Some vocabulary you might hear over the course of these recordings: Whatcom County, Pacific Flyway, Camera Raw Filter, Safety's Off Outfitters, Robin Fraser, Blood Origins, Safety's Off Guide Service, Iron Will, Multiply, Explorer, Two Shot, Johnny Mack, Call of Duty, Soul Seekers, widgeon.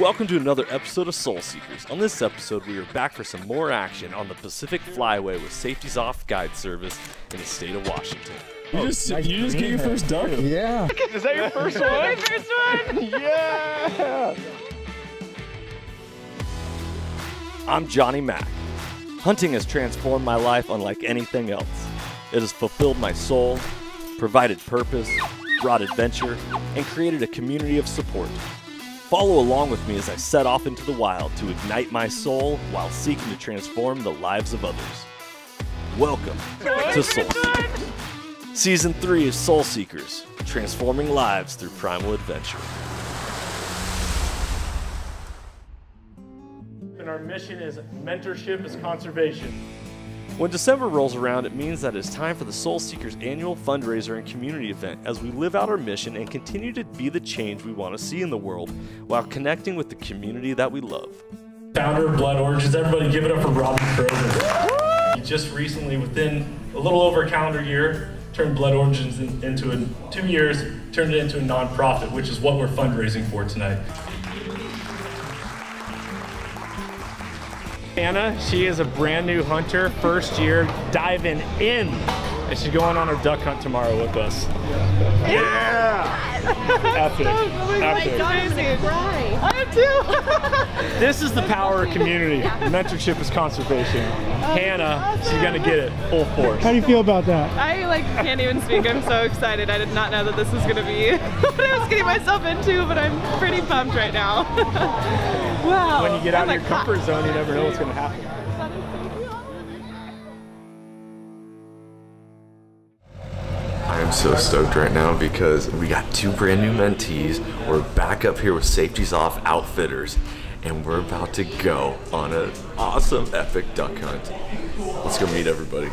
Welcome to another episode of Soul Seekers. On this episode, we are back for some more action on the Pacific Flyway with Safety's Off Guide Service in the state of Washington. You just get your first duck? Yeah. Is that your first one? My first one! Yeah! I'm Johnny Mack. Hunting has transformed my life unlike anything else. It has fulfilled my soul, provided purpose, brought adventure, and created a community of support. Follow along with me as I set off into the wild to ignite my soul while seeking to transform the lives of others. Welcome to Soul Seekers. Season 3 of Soul Seekers, transforming lives through primal adventure. And our mission is mentorship is conservation. When December rolls around, it means that it's time for the Soul Seekers annual fundraiser and community event as we live out our mission and continue to be the change we want to see in the world while connecting with the community that we love. Founder of Blood Origins, everybody give it up for Robin Fraser. He just recently, within a little over a calendar year, turned Blood Origins into 2 years, turned it into a nonprofit, which is what we're fundraising for tonight. Anna, she is a brand new hunter, first year, diving in, and she's going on her duck hunt tomorrow with us. Yeah! Epic. I am too! This is the power of community. Yeah. Mentorship is conservation. Hannah, awesome. She's gonna get it full force. How do you feel about that? I can't even speak. I'm so excited. I did not know that this was gonna be what I was getting myself into, but I'm pretty pumped right now. Wow. When you get out of your comfort zone, you never know what's going to happen. I am so stoked right now because we got 2 brand new mentees. We're back up here with Safety's Off Outfitters, and we're about to go on an awesome, epic duck hunt. Let's go meet everybody.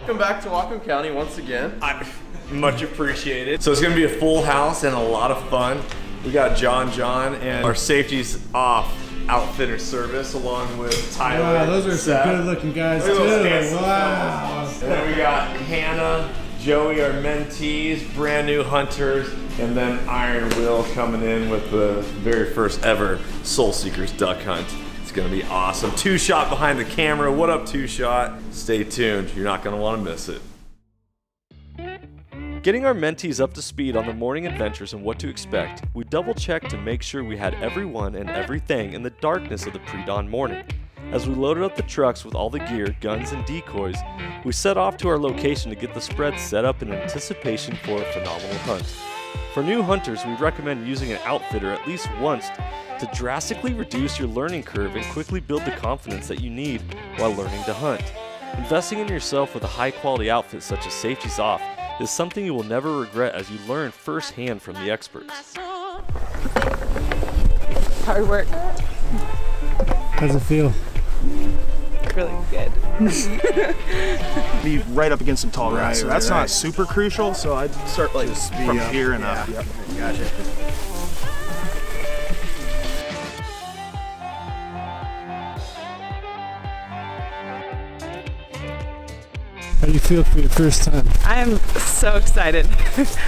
Welcome back to Whatcom County once again. I much appreciated. So it's going to be a full house and a lot of fun. We got John and our Safety's Off Outfitter service, along with Tyler. Wow, those are some good-looking guys too. Wow. And then we got Hannah, Joey, our mentees, brand new hunters, and then Iron Will coming in with the very first ever Soul Seekers duck hunt. It's gonna be awesome. Two Shot behind the camera. What up, Two Shot? Stay tuned. You're not gonna want to miss it. Getting our mentees up to speed on the morning adventures and what to expect, we double-checked to make sure we had everyone and everything in the darkness of the pre-dawn morning. As we loaded up the trucks with all the gear, guns, and decoys, we set off to our location to get the spread set up in anticipation for a phenomenal hunt. For new hunters, we recommend using an outfitter at least once to drastically reduce your learning curve and quickly build the confidence that you need while learning to hunt. Investing in yourself with a high-quality outfit such as Safety's Off is something you will never regret as you learn firsthand from the experts. Hard work. How's it feel? Really good. Be right up against some tall grass, so that's not super crucial, so I'd start like from here and up. Yep. Gotcha. How do you feel for your first time? I am so excited.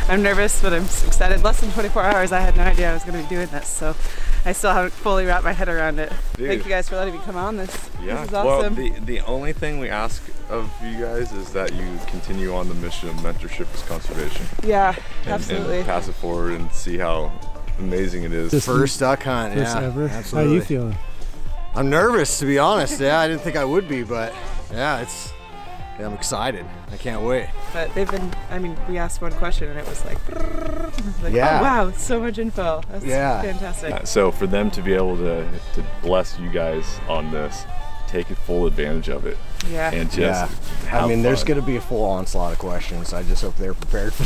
I'm nervous, but I'm so excited. Less than 24 hours, I had no idea I was going to be doing this, so I still haven't fully wrapped my head around it. Dude. Thank you guys for letting me come on this. Yeah. This is awesome. Well, the only thing we ask of you guys is that you continue on the mission of mentorship is conservation. Yeah, absolutely. And pass it forward and see how amazing it is. This first duck hunt, first ever. Absolutely. How are you feeling? I'm nervous, to be honest. Yeah, I didn't think I would be, but yeah, it's... Yeah, I'm excited. I can't wait. But they've been, I mean, we asked one question and it was like, yeah. Oh, wow, so much info. That's fantastic. So for them to be able to bless you guys on this, take full advantage of it. Yeah. And just have I mean, fun. There's going to be a full onslaught of questions. I just hope they're prepared for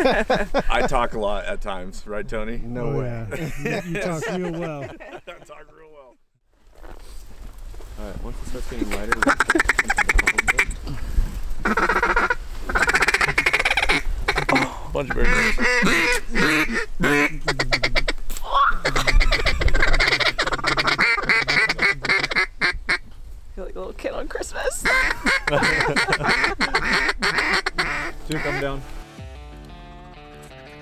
that. I talk a lot at times, right, Tony? No way. Yeah. You talk real well. I talk real well. All right, once it starts getting lighter, oh, bunch of birds. Feel like a little kid on Christmas. Two, come down.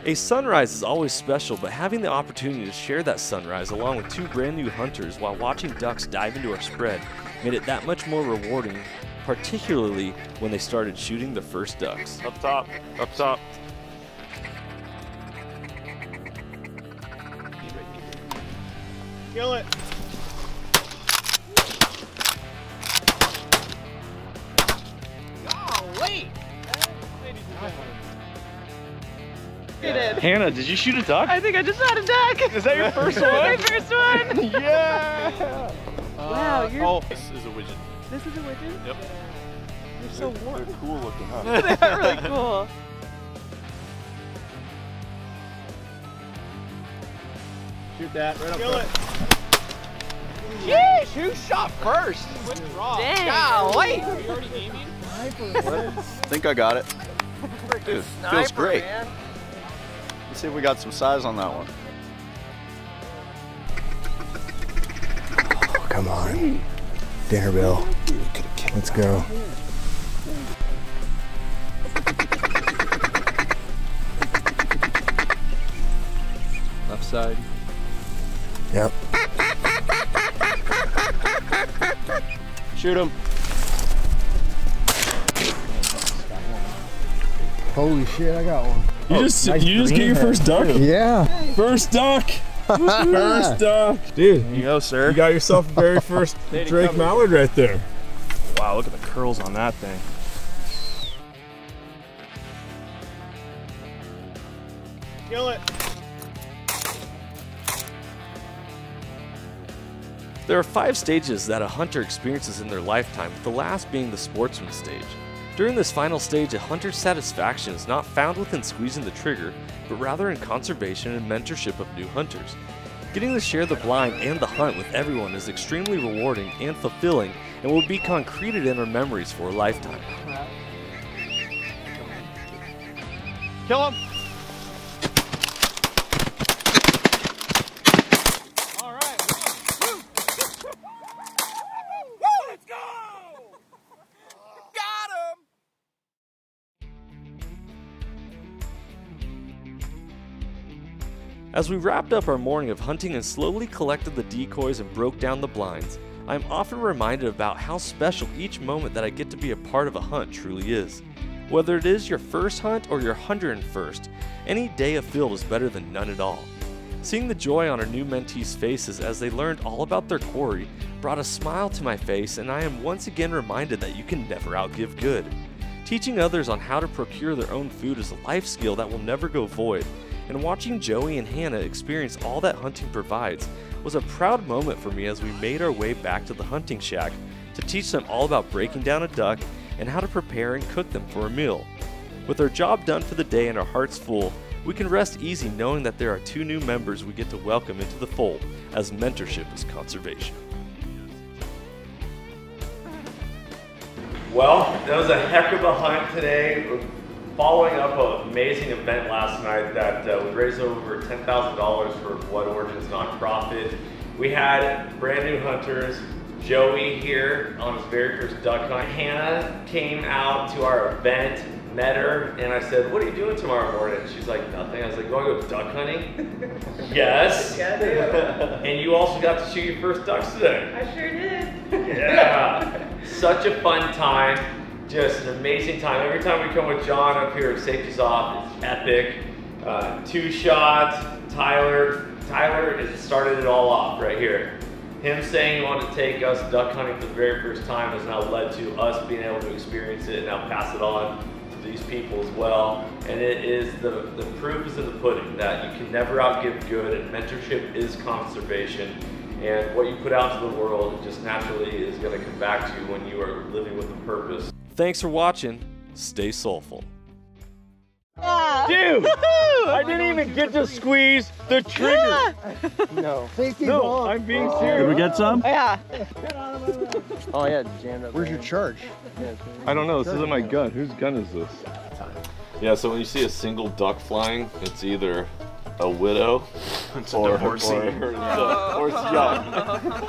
A sunrise is always special, but having the opportunity to share that sunrise along with two brand new hunters while watching ducks dive into our spread made it that much more rewarding, particularly when they started shooting the first ducks. Up top, up top. Kill it. Golly! Hannah, did you shoot a duck? I think I just shot a duck. Is that your first one? My first one. Yeah. Wow. You're... Oh, this is a widgeon. This is a widgeon? Yep. They're so warm. They're cool looking, huh? They are really cool. Shoot that right up. Kill it. Jeez, who shot first? Dang. Golly. Are you already aiming? I think I got it. Dude, sniper, feels great. Man. Let's see if we got some size on that one. Oh, come on. Dinner bell. Let's go. Left side. Yep. Shoot him. Holy shit, I got one. You just get your first duck? Yeah. First duck. First duck. Dude, there you go, sir. You got yourself the very first Drake mallard right there. Wow, look at the curls on that thing. Kill it. There are 5 stages that a hunter experiences in their lifetime, the last being the sportsman stage. During this final stage, a hunter's satisfaction is not found within squeezing the trigger, but rather in conservation and mentorship of new hunters. Getting to share the blind and the hunt with everyone is extremely rewarding and fulfilling, and will be concreted in our memories for a lifetime. Kill him! All right, 1, 2, 3. Woo, let's go! As we wrapped up our morning of hunting and slowly collected the decoys and broke down the blinds, I am often reminded about how special each moment that I get to be a part of a hunt truly is. Whether it is your first hunt or your 101st, any day of field is better than none at all. Seeing the joy on our new mentees' faces as they learned all about their quarry brought a smile to my face, and I am once again reminded that you can never outgive good. Teaching others on how to procure their own food is a life skill that will never go void. And watching Joey and Hannah experience all that hunting provides was a proud moment for me as we made our way back to the hunting shack to teach them all about breaking down a duck and how to prepare and cook them for a meal. With our job done for the day and our hearts full, we can rest easy knowing that there are 2 new members we get to welcome into the fold, as mentorship is conservation. Well, that was a heck of a hunt today. Following up an amazing event last night that we raised over $10,000 for Blood Origins nonprofit. We had brand new hunters, Joey here on his very first duck hunt. Hannah came out to our event, met her, and I said, "What are you doing tomorrow morning?" She's like, "Nothing." I was like, "Want to go duck hunting?" Yes. Yeah, I do. And you also got to shoot your first ducks today. I sure did. Yeah. Such a fun time. Just an amazing time. Every time we come with John up here at Safety's Off, it's epic. Two Shot, Tyler has started it all off right here. Him saying he wanted to take us duck hunting for the very first time has now led to us being able to experience it and now pass it on to these people as well. And it is the proof is in the pudding that you can never outgive good, and mentorship is conservation. And what you put out to the world just naturally is going to come back to you when you are living with a purpose. Thanks for watching. Stay soulful. Yeah. Dude, I didn't even get to squeeze the trigger. Yeah. No. No, I'm being serious. Did we get some? Oh, yeah. Oh, yeah. Jammed up. Where's your charge? I don't know. This isn't my gun. Whose gun is this? Yeah, so when you see a single duck flying, it's either a widow or it's young.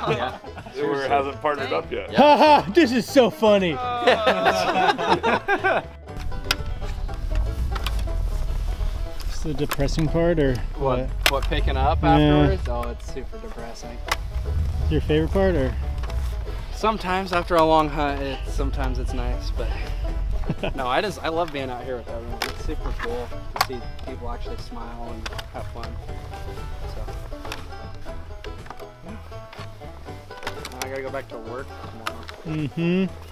Yeah. Or hasn't partnered up yet. Haha, yeah. This is so funny. What's the depressing part, or what picking up afterwards? Yeah. Oh, it's super depressing. Your favorite part, or sometimes after a long hunt, sometimes it's nice, but no, I love being out here with everyone. It's super cool to see people actually smile and have fun. So yeah. Now I gotta go back to work tomorrow. Mm-hmm.